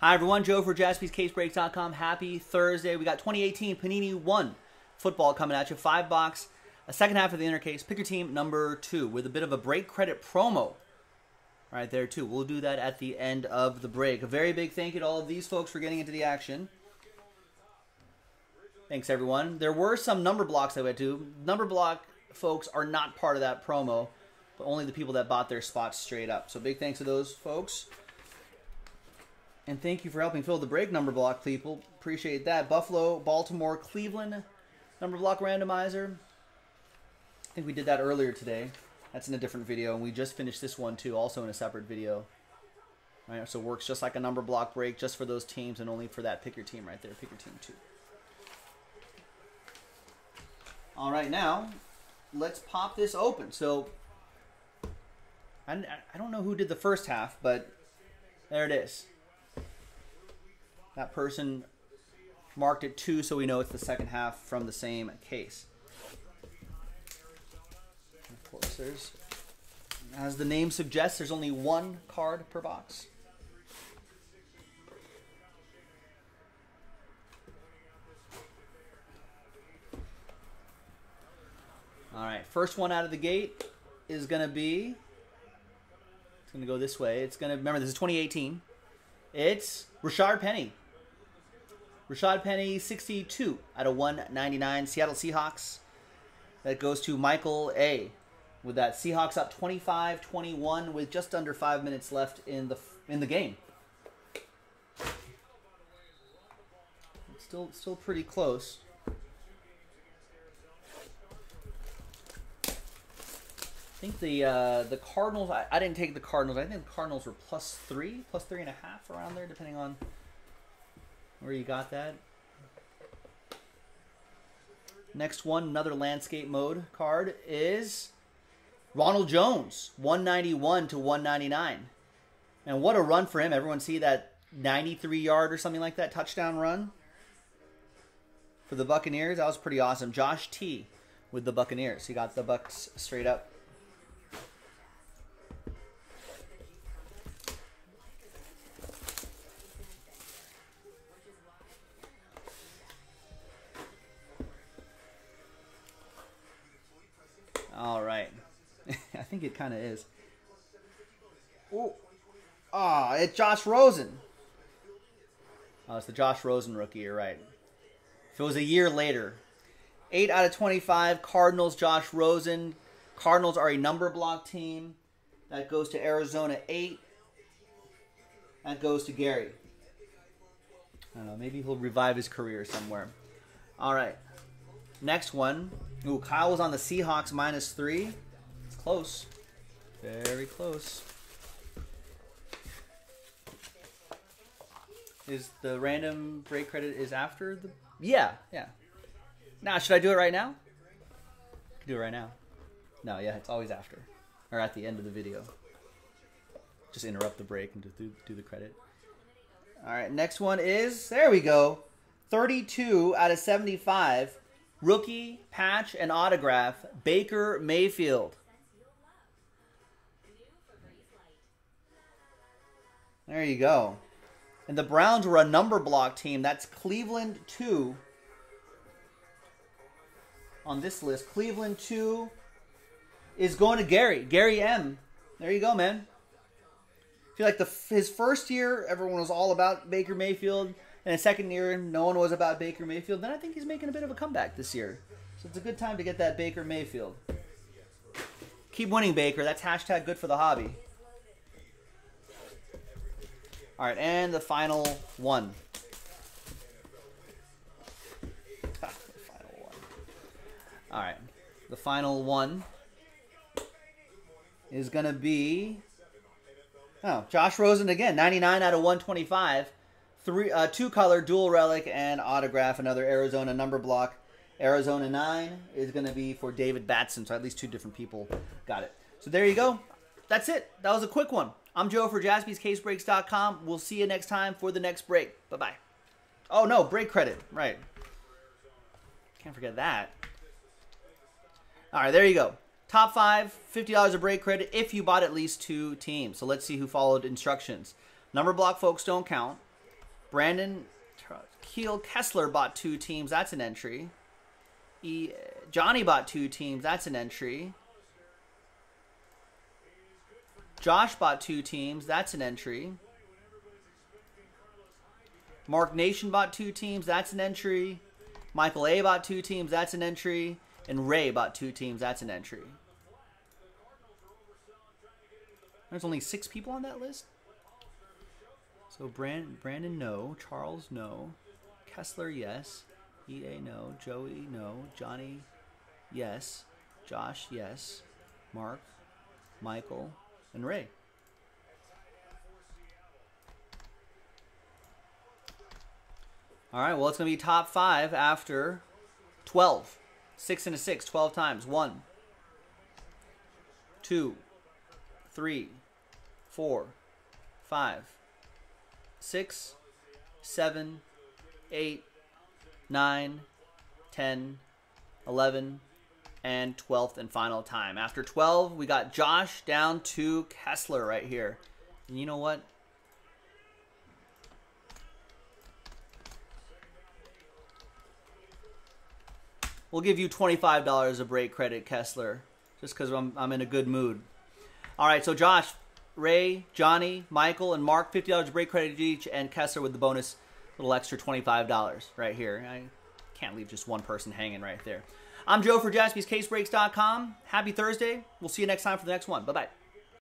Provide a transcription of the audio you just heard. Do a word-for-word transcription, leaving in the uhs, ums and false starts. Hi everyone, Joe for Jaspys Case Breaks dot com. Happy Thursday. We got twenty eighteen Panini one football coming at you. Five box, a second half of the inner case. Pick your team number two with a bit of a break credit promo right there too. We'll do that at the end of the break. A very big thank you to all of these folks for getting into the action. Thanks everyone. There were some number blocks that we had to. Number block folks are not part of that promo, but only the people that bought their spots straight up. So big thanks to those folks. And thank you for helping fill the break number block, people. Appreciate that. Buffalo, Baltimore, Cleveland number block randomizer. I think we did that earlier today. That's in a different video. And we just finished this one, too, also in a separate video. All right, so it works just like a number block break, just for those teams and only for that pick your team right there, pick your team, too. All right, now let's pop this open. So I, I don't know who did the first half, but there it is. That person marked it two, so we know it's the second half from the same case. Of course, there's, as the name suggests, there's only one card per box. All right, first one out of the gate is going to be, it's going to go this way. It's going to, remember, this is twenty eighteen. It's Rashaad Penny. Rashaad Penny, sixty-two out of one ninety-nine, Seattle Seahawks. That goes to Michael A. With that, Seahawks up twenty-five twenty-one with just under five minutes left in the in the game. It's still still pretty close. I think the uh, the Cardinals. I, I didn't take the Cardinals. I think the Cardinals were plus three, plus three and a half around there, depending on where you got that. Next one, another landscape mode card is Ronald Jones, one ninety-one to one ninety-nine, and what a run for him! Everyone see that ninety-three yard or something like that touchdown run for the Buccaneers. That was pretty awesome. Josh T with the Buccaneers. He got the Bucs straight up. All right. I think it kind of is. Oh, ah, it's Josh Rosen. Oh, it's the Josh Rosen rookie. You're right. If it was a year later. eight out of twenty-five, Cardinals, Josh Rosen. Cardinals are a number block team. That goes to Arizona, eight. That goes to Gary. I don't know. Maybe he'll revive his career somewhere. All right. Next one. Ooh, Kyle was on the Seahawks minus three. It's close. Very close. Is the random break credit is after the... Yeah, yeah. Now, should I do it right now? I can do it right now. No, yeah, it's always after. Or at the end of the video. Just interrupt the break and do, do the credit. All right, next one is... There we go. thirty-two out of seventy-five. Rookie, patch, and autograph, Baker Mayfield. There you go. And the Browns were a number block team. That's Cleveland two. On this list, Cleveland two is going to Gary. Gary M. There you go, man. I feel like the, his first year, everyone was all about Baker Mayfield. In his second year, no one was about Baker Mayfield. Then I think he's making a bit of a comeback this year. So it's a good time to get that Baker Mayfield. Keep winning, Baker. That's hashtag good for the hobby. All right, and the final one. the final one. All right, the final one is going to be... Oh, Josh Rosen again, ninety-nine out of one twenty-five. Three, uh, two color, dual relic, and autograph. Another Arizona number block. Arizona nine is going to be for David Batson. So at least two different people got it. So there you go. That's it. That was a quick one. I'm Joe for Jaspys Case Breaks dot com. We'll see you next time for the next break. Bye-bye. Oh, no. Break credit. Right. Can't forget that. All right. There you go. Top five, fifty dollars of break credit if you bought at least two teams. So let's see who followed instructions. Number block folks don't count. Brandon Keel Kessler bought two teams. That's an entry. E, Johnny bought two teams. That's an entry. Josh bought two teams. That's an entry. Mark Nation bought two teams. That's an entry. Michael A bought two teams. That's an entry. And Ray bought two teams. That's an entry. There's only six people on that list. So Brand, Brandon, no. Charles, no. Kessler, yes. E A, no. Joey, no. Johnny, yes. Josh, yes. Mark, Michael, and Ray. All right, well, it's going to be top five after twelve. Six and a six, twelve times. One, two, three, four, five. Six, seven, eight, nine, ten, eleven, and twelfth and final time. After twelve, we got Josh down to Kessler right here. And you know what? We'll give you twenty-five dollars a break credit, Kessler, just because I'm, I'm in a good mood. All right, so Josh, Ray, Johnny, Michael, and Mark, fifty dollars break credit each, and Kessler with the bonus little extra twenty-five dollars right here. I can't leave just one person hanging right there. I'm Joe for Jaspys Case Breaks dot com. Happy Thursday. We'll see you next time for the next one. Bye-bye.